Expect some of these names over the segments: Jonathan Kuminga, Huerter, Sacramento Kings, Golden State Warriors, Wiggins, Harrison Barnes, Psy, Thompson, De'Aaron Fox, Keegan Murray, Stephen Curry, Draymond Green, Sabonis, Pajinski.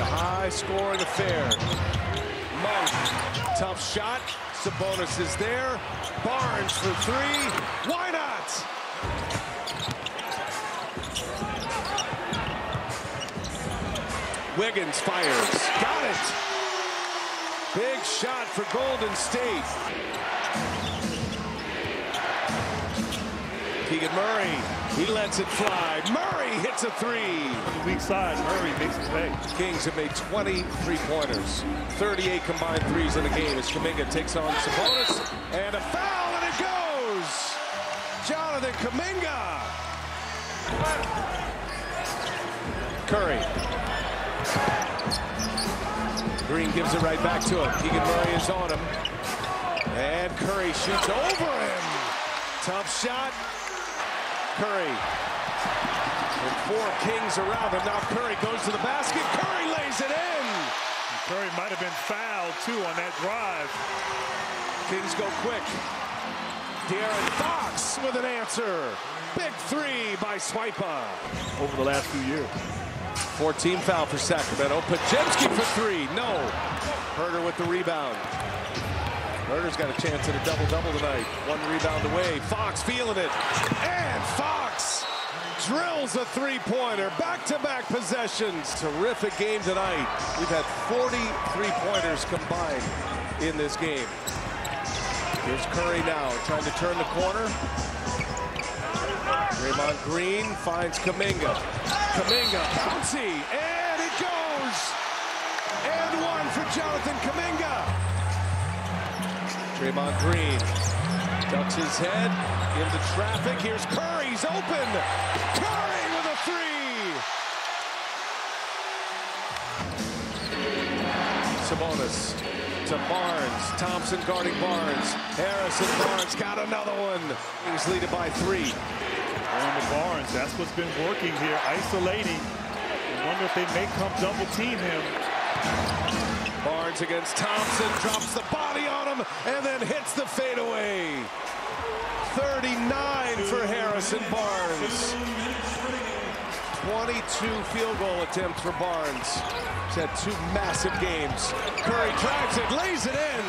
a high scoring affair. Monk, tough shot. Sabonis is there. Barnes for three. Why not? Wiggins fires. Got it. Big shot for Golden State. Keegan Murray. He lets it fly. Murray hits a three. Weak side. Murray makes it pay. Kings have made 20 three-pointers. 38 combined threes in the game as Kuminga takes on Sabonis. And a foul, and it goes. Jonathan Kuminga. Curry. Green gives it right back to him. Keegan Murray is on him. And Curry shoots over him. Tough shot. Curry. And four Kings around him. Now Curry goes to the basket. Curry lays it in. Curry might have been fouled, too, on that drive. Kings go quick. De'Aaron Fox with an answer. Big three by Swiper. Over the last few years. 14 foul for Sacramento. Pajinski for three. No. Huerter with the rebound. Huerter's got a chance at a double-double tonight. One rebound away. Fox feeling it. And Fox drills a three-pointer. Back-to-back possessions. Terrific game tonight. We've had 40 three-pointers combined in this game. Here's Curry now trying to turn the corner. Draymond Green finds Kuminga. Kuminga, bouncy, and it goes! And one for Jonathan Kuminga. Draymond Green ducks his head into traffic. Here's Curry's open. Curry with a three! Sabonis to Barnes. Thompson guarding Barnes. Harrison Barnes got another one. He's leading by three. And Barnes, that's what's been working here, isolating. I wonder if they may come double team him. Barnes against Thompson, drops the body on him, and then hits the fadeaway. 39 for Harrison Barnes. 22 field goal attempts for Barnes. He's had two massive games. Curry drives it, lays it in.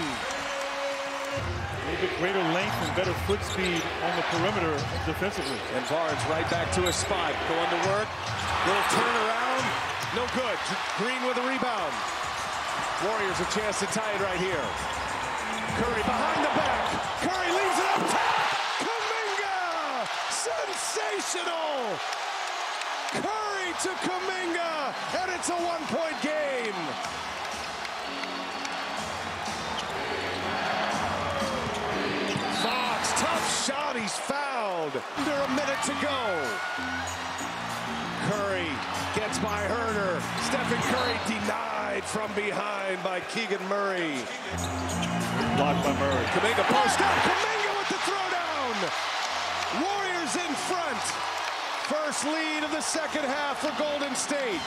A bit greater length and better foot speed on the perimeter defensively. And Barnes right back to his spot. Going to work. Little turnaround. No good. Green with a rebound. Warriors a chance to tie it right here. Curry behind the back. Curry leaves it up top. Kuminga! Sensational! Curry to Kuminga! And it's a one-point game. Tough shot, he's fouled. Under a minute to go. Curry gets by Huerter. Stephen Curry denied from behind by Keegan Murray. Blocked by Murray. Kuminga post up. Kuminga with the throwdown. Warriors in front. First lead of the second half for Golden State.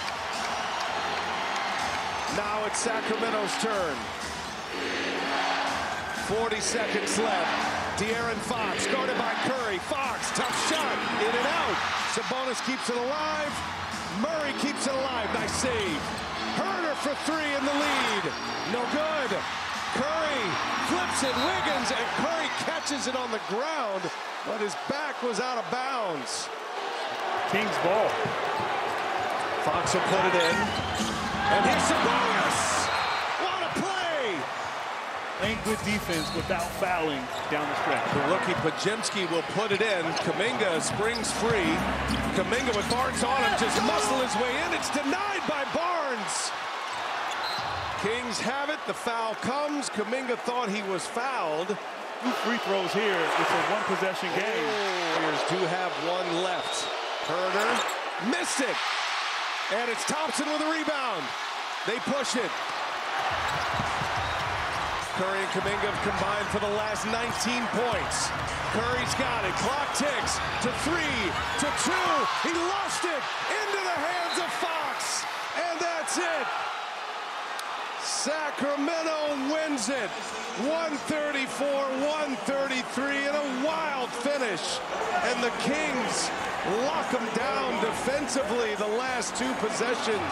Now it's Sacramento's turn. 40 seconds left. De'Aaron Fox, guarded by Curry. Fox, tough shot, in and out. Sabonis keeps it alive. Murray keeps it alive, nice save. Huerter for three in the lead. No good. Curry flips it, Wiggins, and Curry catches it on the ground, but his back was out of bounds. Kings ball. Fox will put it in. And here's Sabonis. Playing good defense without fouling down the stretch. The rookie Pajinski will put it in. Kuminga springs free. Kuminga with Barnes on him, just muscle his way in. It's denied by Barnes. Kings have it. The foul comes. Kuminga thought he was fouled. Two free throws here. It's a one-possession game. Warriors do have one left. Huerter missed it. And it's Thompson with a rebound. They push it. Curry and Kuminga have combined for the last 19 points. Curry's got it. Clock ticks to three, to two. He lost it into the hands of Fox. And that's it. Sacramento wins it. 134-133 in a wild finish. And the Kings lock them down defensively the last two possessions.